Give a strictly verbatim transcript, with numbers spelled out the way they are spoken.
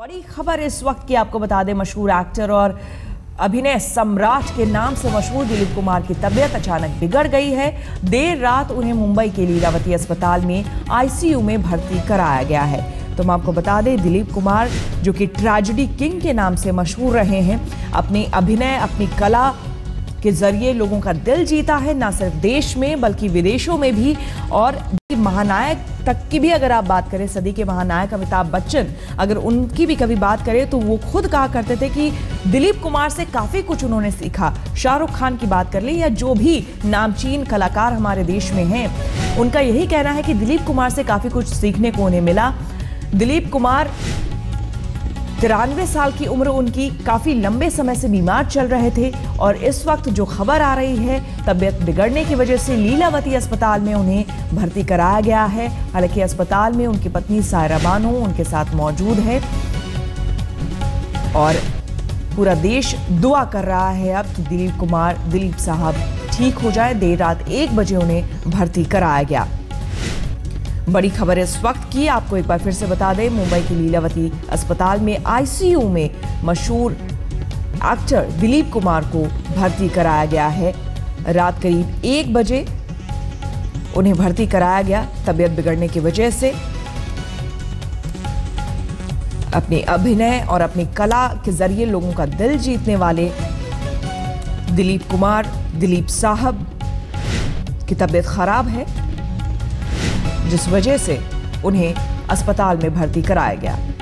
बड़ी खबर इस वक्त की आपको बता दें, मशहूर एक्टर और अभिनय सम्राट के नाम से मशहूर दिलीप कुमार की तबीयत अचानक बिगड़ गई है। देर रात उन्हें मुंबई के लीलावती अस्पताल में आईसीयू में भर्ती कराया गया है। तो हम आपको बता दें, दिलीप कुमार जो कि ट्रेजेडी किंग के नाम से मशहूर रहे हैं, अपने अभिनय अपनी कला के जरिए लोगों का दिल जीता है, ना सिर्फ देश में बल्कि विदेशों में भी। और महानायक तक की भी अगर आप बात करें, सदी के महानायक अमिताभ बच्चन, अगर उनकी भी कभी बात करें तो वो खुद कहा करते थे कि दिलीप कुमार से काफ़ी कुछ उन्होंने सीखा। शाहरुख खान की बात कर ले या जो भी नामचीन कलाकार हमारे देश में हैं, उनका यही कहना है कि दिलीप कुमार से काफ़ी कुछ सीखने को उन्हें मिला। दिलीप कुमार तिरानवे साल की उम्र, उनकी काफ़ी लंबे समय से बीमार चल रहे थे और इस वक्त जो खबर आ रही है, तबीयत बिगड़ने की वजह से लीलावती अस्पताल में उन्हें भर्ती कराया गया है। हालांकि अस्पताल में उनकी पत्नी सायरा बानू उनके साथ मौजूद है और पूरा देश दुआ कर रहा है अब कि दिलीप कुमार दिलीप साहब ठीक हो जाए। देर रात एक बजे उन्हें भर्ती कराया गया। बड़ी खबर इस वक्त की आपको एक बार फिर से बता दें, मुंबई के लीलावती अस्पताल में आईसीयू में मशहूर एक्टर दिलीप कुमार को भर्ती कराया गया है। रात करीब एक बजे उन्हें भर्ती कराया गया तबीयत बिगड़ने की वजह से। अपने अभिनय और अपनी कला के जरिए लोगों का दिल जीतने वाले दिलीप कुमार दिलीप साहब की तबीयत खराब है, जिस वजह से उन्हें अस्पताल में भर्ती कराया गया।